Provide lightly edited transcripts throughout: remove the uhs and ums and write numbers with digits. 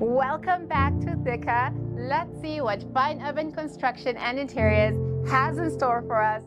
Welcome back to Thika. Let's see what Fine Urban Construction and Interiors has in store for us.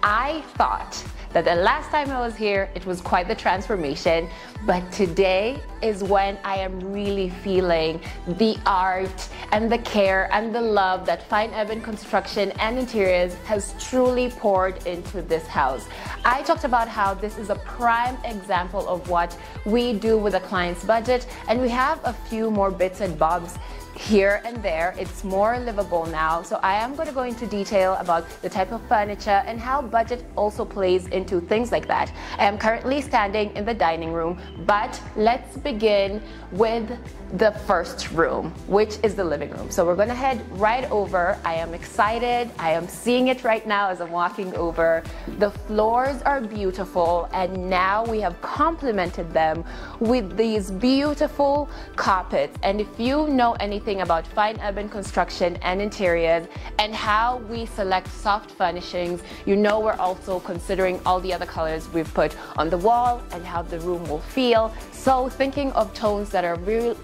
I thought that the last time I was here, it was quite the transformation, but today is when I am really feeling the art and the care and the love that Fine Urban Construction and Interiors has truly poured into this house. I talked about how this is a prime example of what we do with a client's budget, and we have a few more bits and bobs here and there. It's more livable now, so I am going to go into detail about the type of furniture and how budget also plays into things like that. I am currently standing in the dining room, but let's begin with the first room, which is the living room. So we're going to head right over. I am excited. I am seeing it right now as I'm walking over. The floors are beautiful, and now we have complemented them with these beautiful carpets. And if you know anything about Fine Urban Construction and Interiors and how we select soft furnishings, you know we're also considering all the other colors we've put on the wall and how the room will feel. So thinking of tones that are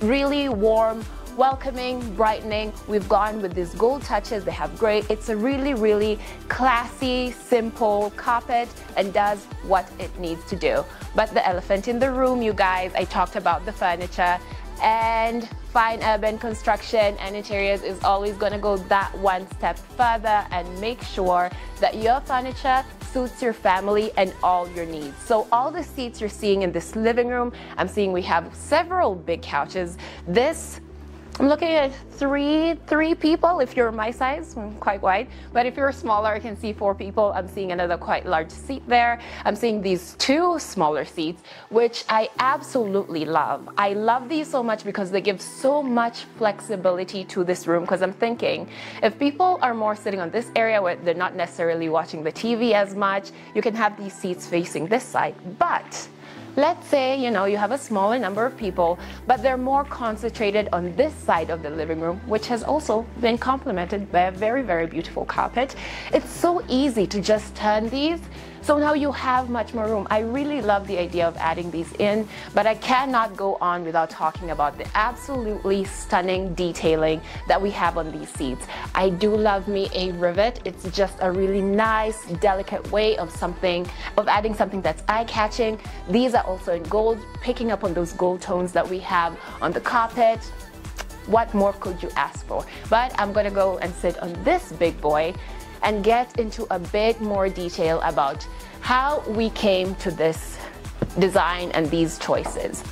really warm, welcoming, brightening, we've gone with these gold touches. They have gray. It's a really classy, simple carpet and does what it needs to do. But the elephant in the room, you guys, I talked about the furniture, and Fine Urban Construction and Interiors is always going to go that one step further and make sure that your furniture suits your family and all your needs. So all the seats you're seeing in this living room, I'm seeing we have several big couches. This, I'm looking at three people. If you're my size, quite wide, but if you're smaller, I can see 4 people. I'm seeing another quite large seat there. I'm seeing these 2 smaller seats, which I absolutely love. I love these so much because they give so much flexibility to this room, because I'm thinking if people are more sitting on this area where they're not necessarily watching the TV as much, you can have these seats facing this side. But let's say, you know, you have a smaller number of people, but they're more concentrated on this side of the living room, which has also been complemented by a very beautiful carpet. It's so easy to just turn these, so now you have much more room. I really love the idea of adding these in, but I cannot go on without talking about the absolutely stunning detailing that we have on these seats. I do love me a rivet. It's just a really nice, delicate way of adding something that's eye-catching. These are also in gold, picking up on those gold tones that we have on the carpet. What more could you ask for? But I'm gonna go and sit on this big boy and get into a bit more detail about how we came to this design and these choices.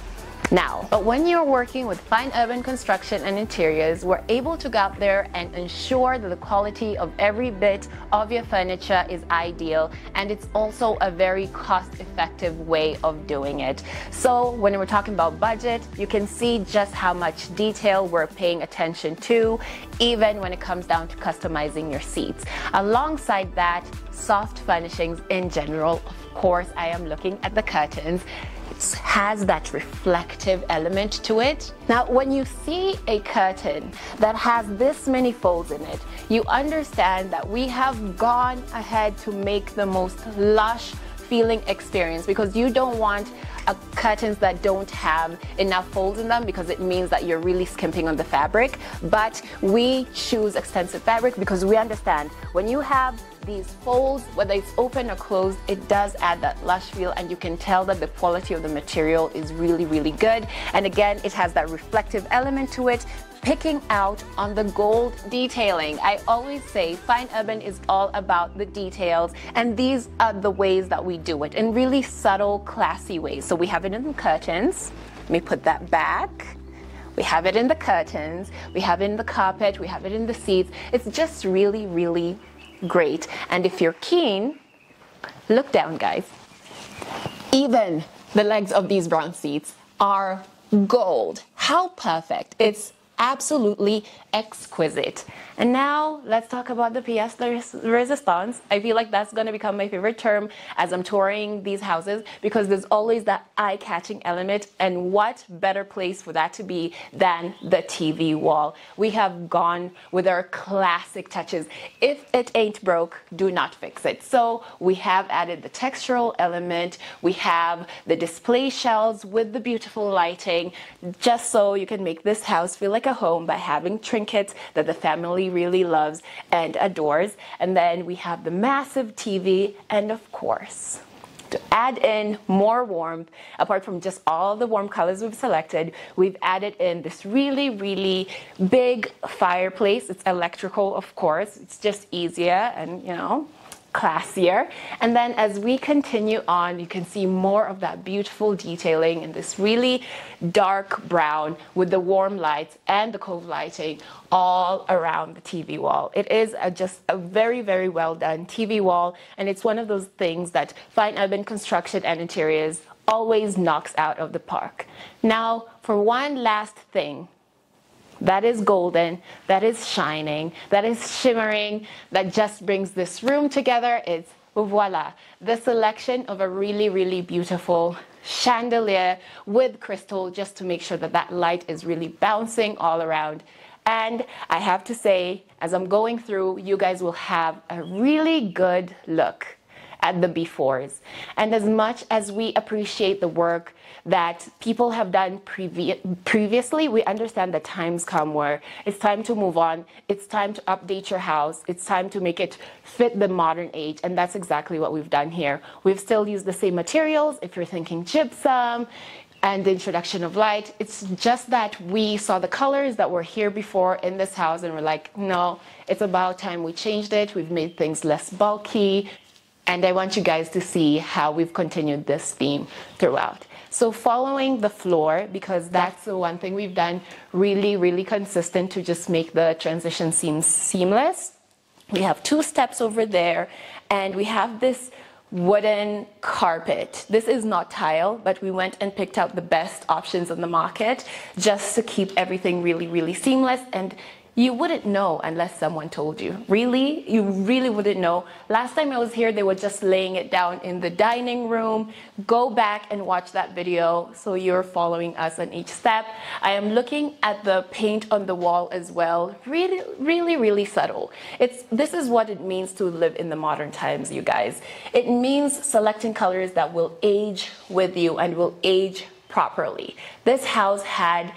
Now, but when you're working with Fine Urban Construction and Interiors, we're able to go out there and ensure that the quality of every bit of your furniture is ideal, and it's also a very cost-effective way of doing it. So when we're talking about budget, you can see just how much detail we're paying attention to, even when it comes down to customizing your seats. Alongside that, soft furnishings in general. Of course, I am looking at the curtains. It has that reflective element to it. Now, when you see a curtain that has this many folds in it, you understand that we have gone ahead to make the most lush feeling experience, because you don't want curtains that don't have enough folds in them, because it means that you're really skimping on the fabric. But we choose extensive fabric because we understand when you have these folds, whether it's open or closed, it does add that lush feel, and you can tell that the quality of the material is really good. And again, it has that reflective element to it, picking out on the gold detailing. I always say Fine Urban is all about the details, and these are the ways that we do it in really subtle, classy ways. So we have it in the curtains. Let me put that back. We have it in the curtains. We have it in the carpet. We have it in the seats. It's just really great. And if you're keen, look down, guys. Even the legs of these brown seats are gold. How perfect. It's absolutely exquisite. And now let's talk about the pièce de résistance. I feel like that's going to become my favorite term as I'm touring these houses, because there's always that eye-catching element, and what better place for that to be than the TV wall. We have gone with our classic touches. If it ain't broke, do not fix it. So we have added the textural element, we have the display shelves with the beautiful lighting, just so you can make this house feel like a home by having trinkets that the family really loves and adores. And then we have the massive TV, and of course, to add in more warmth, apart from just all the warm colors we've selected, we've added in this really, really big fireplace. It's electrical, of course. It's just easier and, you know, classier. And then as we continue on, you can see more of that beautiful detailing in this really dark brown with the warm lights and the cove lighting all around the TV wall. It is just a very, very well done TV wall, and it's one of those things that Fine Urban Construction and Interiors always knocks out of the park. Now for one last thing that is golden, that is shining, that is shimmering, that just brings this room together. It's, voila, the selection of a really, really beautiful chandelier with crystal, just to make sure that that light is really bouncing all around. And I have to say, as I'm going through, you guys will have a really good look at the befores. And as much as we appreciate the work that people have done previously, we understand that times come where it's time to move on, it's time to update your house, it's time to make it fit the modern age, and that's exactly what we've done here. We've still used the same materials, if you're thinking gypsum, and the introduction of light. It's just that we saw the colors that were here before in this house, and we're like, no, it's about time we changed it. We've made things less bulky, and I want you guys to see how we've continued this theme throughout. So following the floor, because that's the one thing we've done really, really consistent to just make the transition seem seamless. We have two steps over there, and we have this wooden carpet. This is not tile, but we went and picked out the best options on the market just to keep everything really, really seamless. And you wouldn't know unless someone told you. Really, you really wouldn't know. Last time I was here, they were just laying it down in the dining room. Go back and watch that video so you're following us on each step. I am looking at the paint on the wall as well. Really, really, really subtle. This is what it means to live in the modern times, you guys. It means selecting colors that will age with you and will age properly. This house had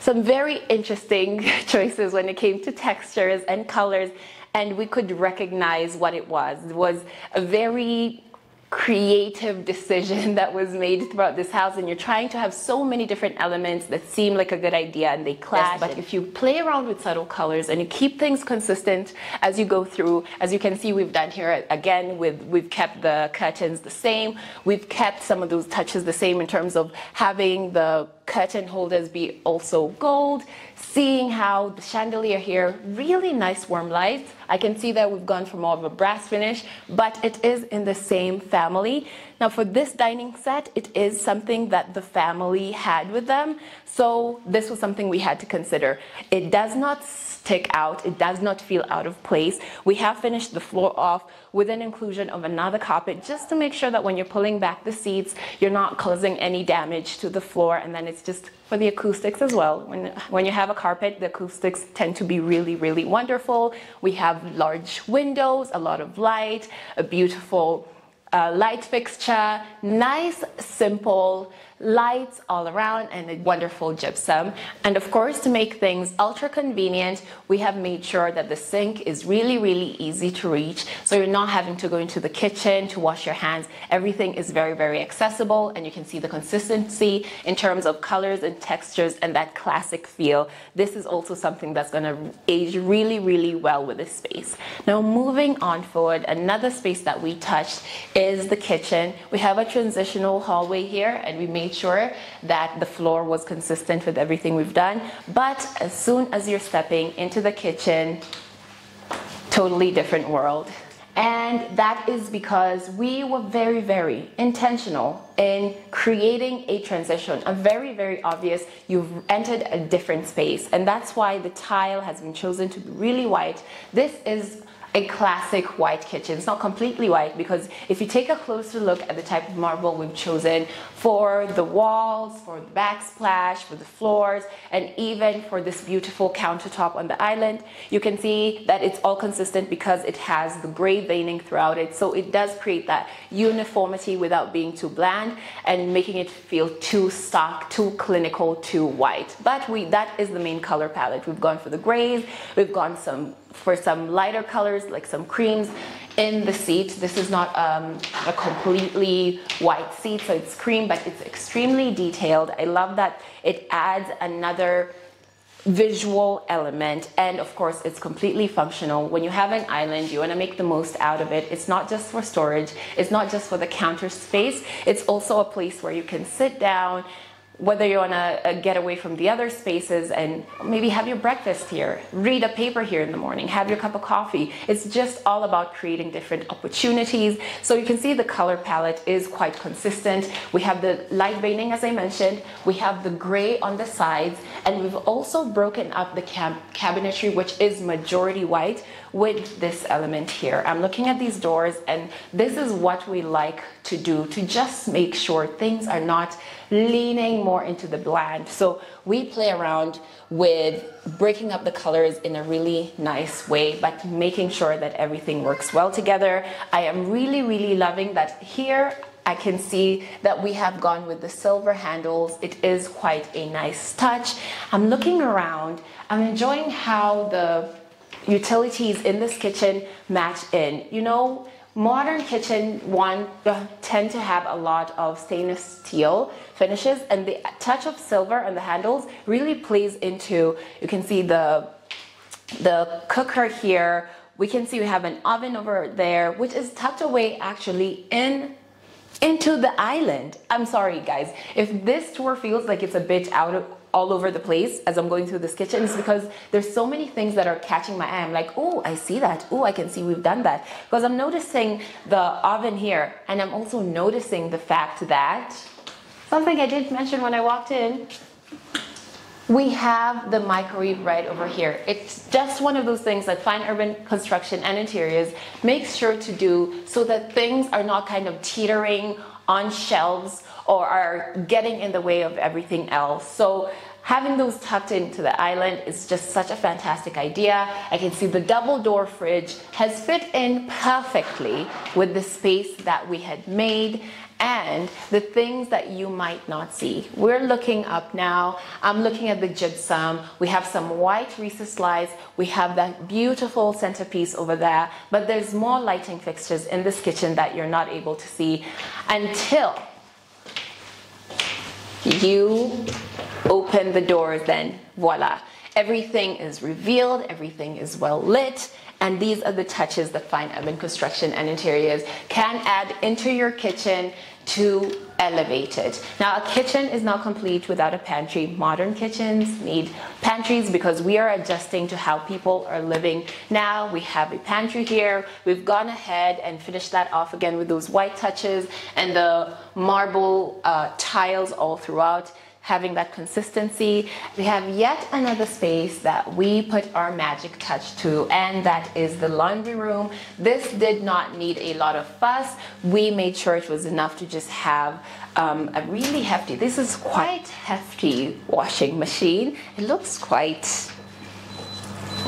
some very interesting choices when it came to textures and colors, and we could recognize what it was. It was a very creative decision that was made throughout this house, and you're trying to have so many different elements that seem like a good idea and they clash. Yes, but if you play around with subtle colors and you keep things consistent as you go through, as you can see we've done here again, we've kept the curtains the same, we've kept some of those touches the same in terms of having the curtain holders be also gold, seeing how the chandelier here, really nice warm lights. I can see that we've gone for more of a brass finish, but it is in the same family. Now for this dining set, it is something that the family had with them, so this was something we had to consider. It does not stick out, it does not feel out of place. We have finished the floor off with an inclusion of another carpet just to make sure that when you're pulling back the seats, you're not causing any damage to the floor, and then it's just for the acoustics as well. When you have a carpet, the acoustics tend to be really, really wonderful. We have large windows, a lot of light, a beautiful light fixture, nice simple lights all around, and a wonderful gypsum. And of course, to make things ultra convenient, we have made sure that the sink is really, really easy to reach, so you're not having to go into the kitchen to wash your hands. Everything is very, very accessible, and you can see the consistency in terms of colors and textures and that classic feel. This is also something that's going to age really, really well with this space. Now moving on forward, another space that we touched is the kitchen. We have a transitional hallway here, and we made sure that the floor was consistent with everything we've done. But as soon as you're stepping into the kitchen, totally different world. And that is because we were very, very intentional in creating a transition, a very, very obvious, you've entered a different space. And that's why the tile has been chosen to be really white. This is a classic white kitchen. It's not completely white because if you take a closer look at the type of marble we've chosen for the walls, for the backsplash, for the floors, and even for this beautiful countertop on the island, you can see that it's all consistent because it has the gray veining throughout it. So it does create that uniformity without being too bland and making it feel too stock, too clinical, too white. But that is the main color palette. We've gone for the grays, we've gone for some lighter colors, like some creams in the seat. This is not a completely white seat, so it's cream, but it's extremely detailed. I love that it adds another visual element, and of course it's completely functional. When you have an island, you want to make the most out of it. It's not just for storage, it's not just for the counter space, it's also a place where you can sit down, whether you want to get away from the other spaces and maybe have your breakfast here, read a paper here in the morning, have your cup of coffee. It's just all about creating different opportunities. So you can see the color palette is quite consistent. We have the light veining, as I mentioned. We have the gray on the sides. And we've also broken up the cabinetry, which is majority white, with this element here. I'm looking at these doors, and this is what we like to do to just make sure things are not leaning more into the bland. So we play around with breaking up the colors in a really nice way, but making sure that everything works well together. I am really, really loving that here. I can see that we have gone with the silver handles. It is quite a nice touch. I'm looking around. I'm enjoying how the utilities in this kitchen match in. You know, modern kitchen tend to have a lot of stainless steel finishes, and the touch of silver on the handles really plays into, you can see the cooker here. We can see we have an oven over there, which is tucked away actually into the island. I'm sorry guys, if this tour feels like it's a bit all over the place as I'm going through this kitchen, is because there's so many things that are catching my eye. I'm like, oh, I see that. Oh, I can see we've done that. Because I'm noticing the oven here, and I'm also noticing the fact that, something I didn't mention when I walked in, we have the microwave right over here. It's just one of those things that Fine Urban Construction and Interiors makes sure to do so that things are not kind of teetering on shelves or are getting in the way of everything else. So having those tucked into the island is just such a fantastic idea. I can see the double door fridge has fit in perfectly with the space that we had made. And the things that you might not see. We're looking up now. I'm looking at the gypsum. We have some white recessed lights. We have that beautiful centerpiece over there. But there's more lighting fixtures in this kitchen that you're not able to see until you open the doors. Then voila. Everything is revealed. Everything is well lit. And these are the touches that Fine Urban Construction and Interiors can add into your kitchen to elevate it. Now, a kitchen is not complete without a pantry. Modern kitchens need pantries because we are adjusting to how people are living now. We have a pantry here. We've gone ahead and finished that off again with those white touches and the marble tiles all throughout, having that consistency. We have yet another space that we put our magic touch to, and that is the laundry room. This did not need a lot of fuss. We made sure it was enough to just have a really hefty, this is quite hefty washing machine. It looks quite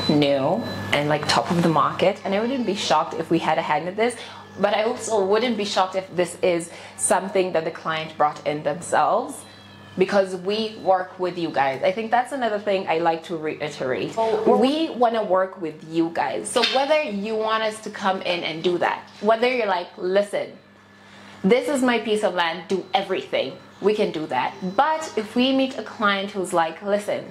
new and like top of the market. And I wouldn't be shocked if we had a hand in this. But I also wouldn't be shocked if this is something that the client brought in themselves, because we work with you guys. I think that's another thing I like to reiterate. We wanna work with you guys. So whether you want us to come in and do that, whether you're like, listen, this is my piece of land, do everything, we can do that. But if we meet a client who's like, listen,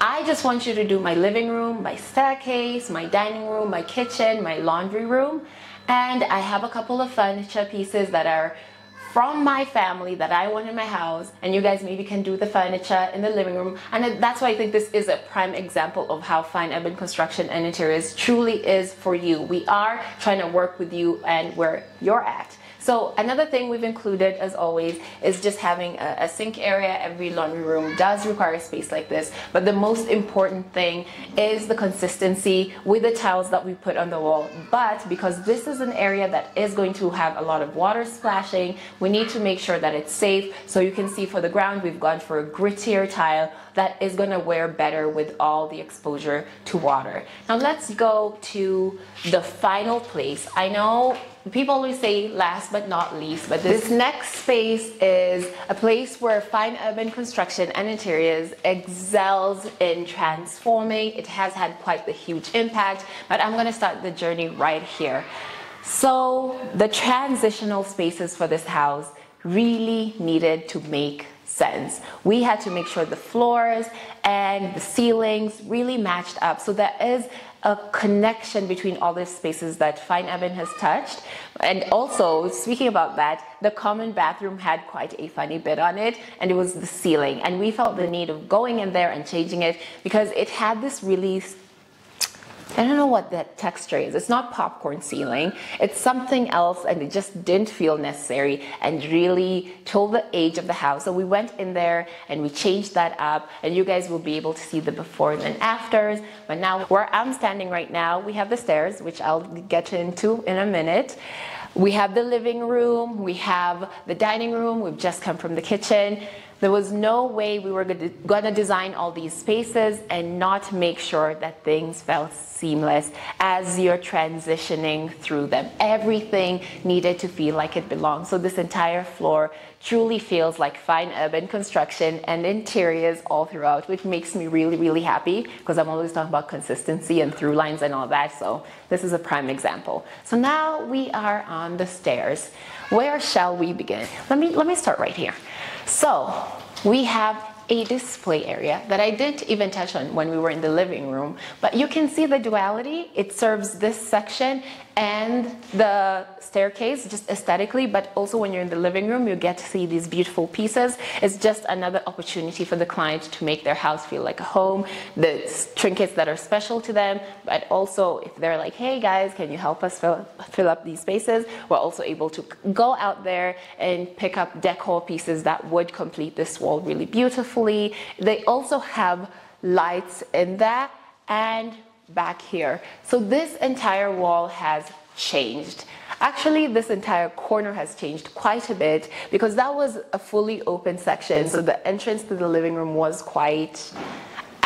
I just want you to do my living room, my staircase, my dining room, my kitchen, my laundry room, and I have a couple of furniture pieces that are from my family that I want in my house, and you guys maybe can do the furniture in the living room. And that's why I think this is a prime example of how Fine Urban Construction and Interiors truly is for you. We are trying to work with you and where you're at. So another thing we've included, as always, is just having a sink area. Every laundry room does require a space like this, but the most important thing is the consistency with the tiles that we put on the wall. But because this is an area that is going to have a lot of water splashing, we need to make sure that it's safe. So you can see for the ground, we've gone for a grittier tile that is going to wear better with all the exposure to water. Now let's go to the final place. I know people always say last but not least, but this next space is a place where Fine Urban Construction and Interiors excels in transforming. It has had quite the huge impact, but I'm going to start the journey right here. So the transitional spaces for this house really needed to make sense. We had to make sure the floors and the ceilings really matched up. So there is a connection between all these spaces that Fine Urban has touched. And also, speaking about that, the common bathroom had quite a funny bit on it, and it was the ceiling. And we felt the need of going in there and changing it because it had this really, I don't know what that texture is. It's not popcorn ceiling. It's something else, and it just didn't feel necessary and really told the age of the house. So we went in there and we changed that up, and you guys will be able to see the before and afters. But now where I'm standing right now, we have the stairs, which I'll get into in a minute. We have the living room. We have the dining room. We've just come from the kitchen. There was no way we were going to design all these spaces and not make sure that things felt seamless as you're transitioning through them. Everything needed to feel like it belongs. So this entire floor truly feels like Fine Urban Construction and Interiors all throughout, which makes me really, really happy because I'm always talking about consistency and through lines and all that. So this is a prime example. So now we are on the stairs. Where shall we begin? Let me start right here. So we have a display area that I didn't even touch on when we were in the living room, but you can see the duality. It serves this section and the staircase just aesthetically, but also when you're in the living room, you get to see these beautiful pieces. It's just another opportunity for the client to make their house feel like a home, the trinkets that are special to them, but also if they're like, hey guys, can you help us fill up these spaces? We're also able to go out there and pick up decor pieces that would complete this wall really beautifully. They also have lights in there and back here. So this entire wall has changed. Actually, this entire corner has changed quite a bit because that was a fully open section. So the entrance to the living room was quite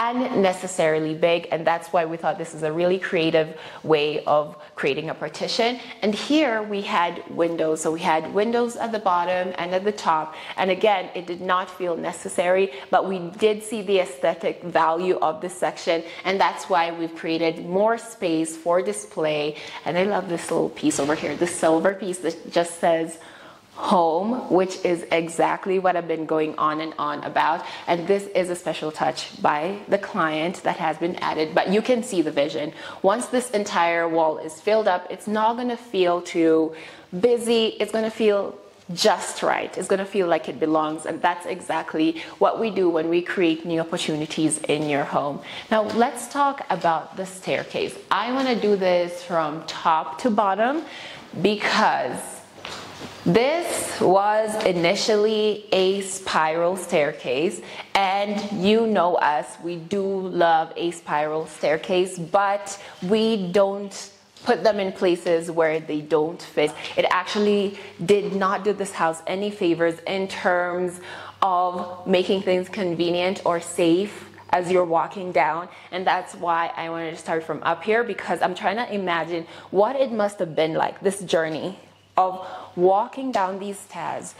unnecessarily big, and that's why we thought this is a really creative way of creating a partition. And here we had windows, so we had windows at the bottom and at the top, and again it did not feel necessary, but we did see the aesthetic value of this section, and that's why we've created more space for display. And I love this little piece over here, this silver piece that just says home, which is exactly what I've been going on and on about. And this is a special touch by the client that has been added, but you can see the vision. Once this entire wall is filled up, it's not going to feel too busy. It's going to feel just right. It's going to feel like it belongs, and that's exactly what we do when we create new opportunities in your home. Now let's talk about the staircase. I want to do this from top to bottom because this was initially a spiral staircase, and you know us, we do love a spiral staircase, but we don't put them in places where they don't fit. It actually did not do this house any favors in terms of making things convenient or safe as you're walking down. And that's why I wanted to start from up here, because I'm trying to imagine what it must have been like, this journey of walking down these stairs,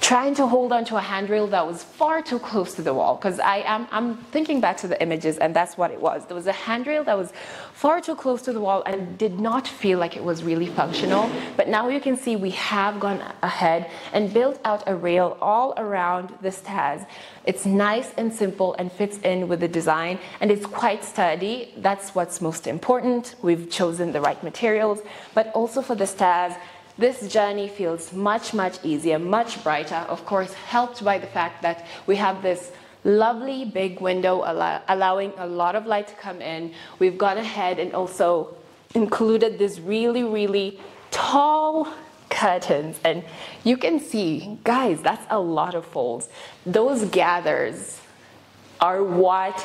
trying to hold onto a handrail that was far too close to the wall, because I'm thinking back to the images, and that's what it was. There was a handrail that was far too close to the wall and did not feel like it was really functional. But now you can see we have gone ahead and built out a rail all around the stairs. It's nice and simple and fits in with the design, and it's quite sturdy. That's what's most important. We've chosen the right materials, but also for the stairs, This journey feels much, much easier, much brighter, of course, helped by the fact that we have this lovely big window allowing a lot of light to come in. We've gone ahead and also included these really, really tall curtains, and you can see, guys, that's a lot of folds. Those gathers are what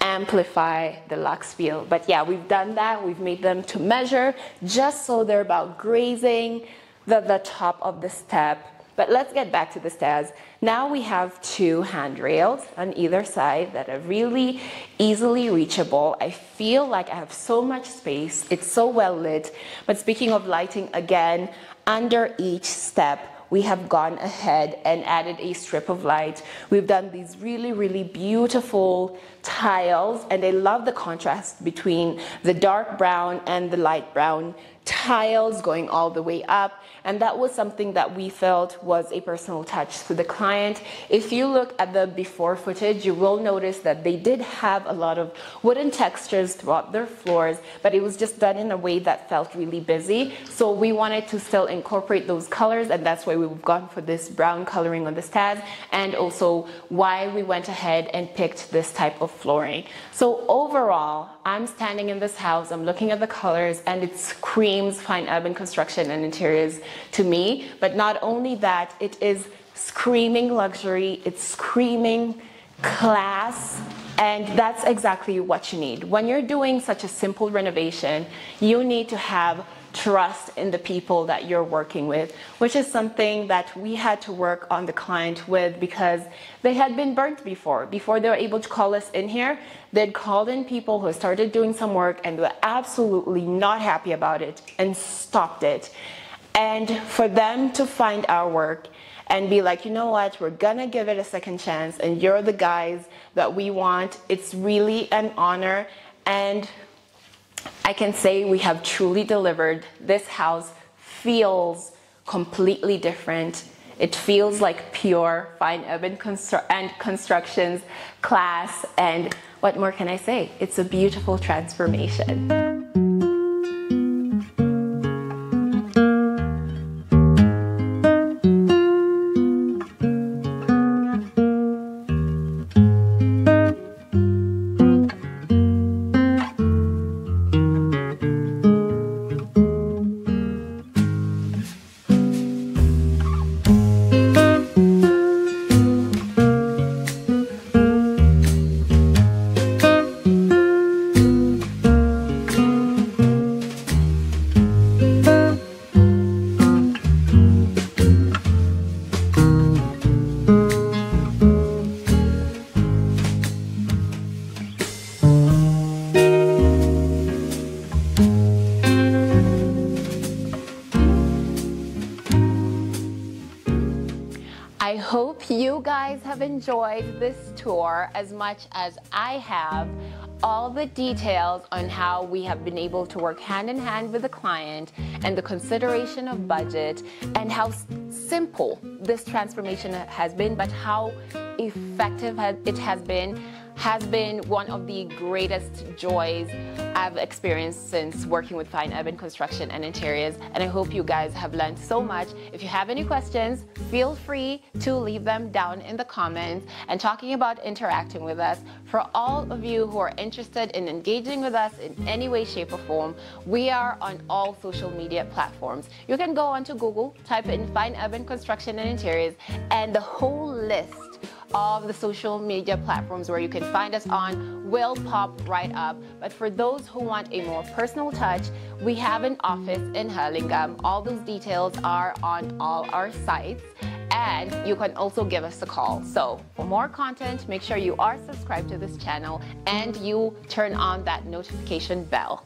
amplify the luxe feel. But yeah, we've done that. We've made them to measure just so they're about grazing the top of the step. But let's get back to the stairs. Now we have two handrails on either side that are really easily reachable. I feel like I have so much space. It's so well lit. But speaking of lighting again, under each step, we have gone ahead and added a strip of light. We've done these really, really beautiful tiles, and I love the contrast between the dark brown and the light brown tiles going all the way up, and that was something that we felt was a personal touch to the client. If you look at the before footage, you will notice that they did have a lot of wooden textures throughout their floors, but it was just done in a way that felt really busy. So we wanted to still incorporate those colors, and that's why we've gone for this brown coloring on the stairs, and also why we went ahead and picked this type of flooring. So overall, I'm standing in this house, I'm looking at the colors, and it screams Fine Urban Construction and Interiors to me. But not only that, it is screaming luxury, it's screaming class, and that's exactly what you need. When you're doing such a simple renovation, you need to have trust in the people that you're working with, which is something that we had to work on the client with, because they had been burnt before. Before they were able to call us in here, they'd called in people who started doing some work and were absolutely not happy about it and stopped it. And for them to find our work and be like, you know what, we're gonna give it a second chance, and you're the guys that we want, it's really an honor. And I can say we have truly delivered. This house feels completely different. It feels like pure Fine Urban Construction's class, and what more can I say? It's a beautiful transformation. I hope you guys have enjoyed this tour as much as I have. All the details on how we have been able to work hand in hand with the client, and the consideration of budget, and how simple this transformation has been, but how effective it has been one of the greatest joys I've experienced since working with Fine Urban Construction and Interiors, and I hope you guys have learned so much. If you have any questions, feel free to leave them down in the comments. And talking about interacting with us, for all of you who are interested in engaging with us in any way, shape or form, we are on all social media platforms. You can go onto Google, type in Fine Urban Construction and Interiors, and the whole list of the social media platforms where you can find us on will pop right up. But for those who want a more personal touch, we have an office in Hurlingham. All those details are on all our sites, and you can also give us a call. So for more content, make sure you are subscribed to this channel and you turn on that notification bell.